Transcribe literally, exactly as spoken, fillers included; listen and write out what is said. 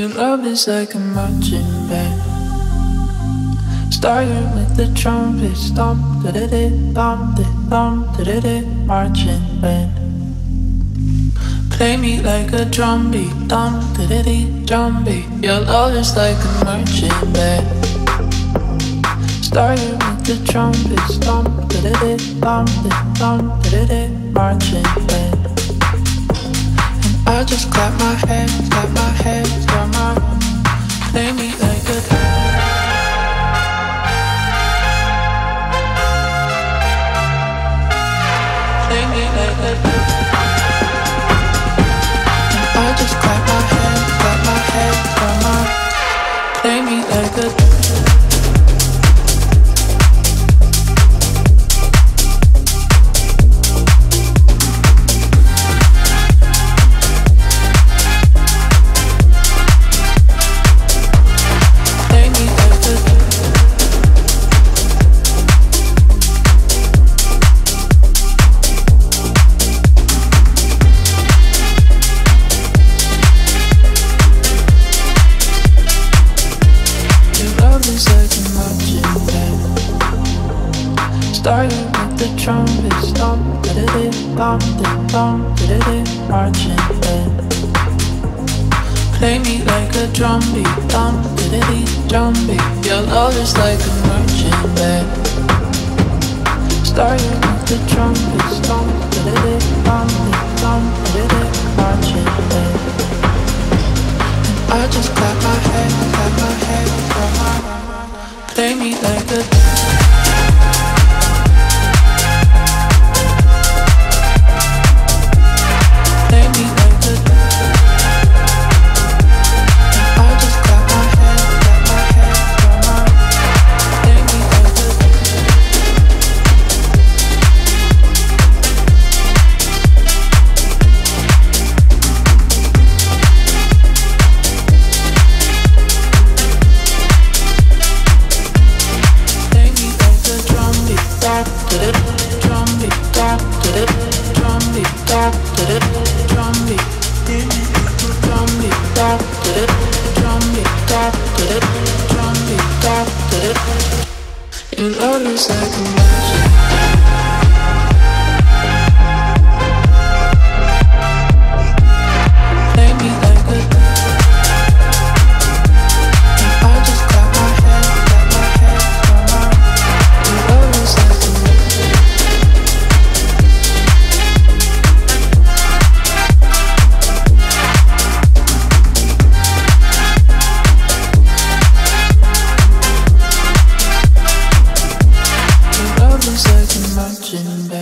Your love is like a marching band. Started with the trumpet stomp, da da da, thump da thump, da da da, marching band. Play me like a drum beat, thump da da da, drum beat. Your love is like a marching band. Started with the trumpet stomp, da da da, thump da thump, da da da, marching band. I just clap my hands, clap my hands, clap my hands. Play me like a Play me like a I just clap my hands, clap my hands, clap my hands. Play me like a Starting with the trumpet stomp, da da da, thump da thump, da da da, marching band. Play me like a drum beat, thump da da da, drum beat. Your love is like a marching band. Starting with the trumpet stomp, da da da, thump da thump, da da da, marching band. And I just clap my hands, clap my hands, clap my hands. Play me like a marching band.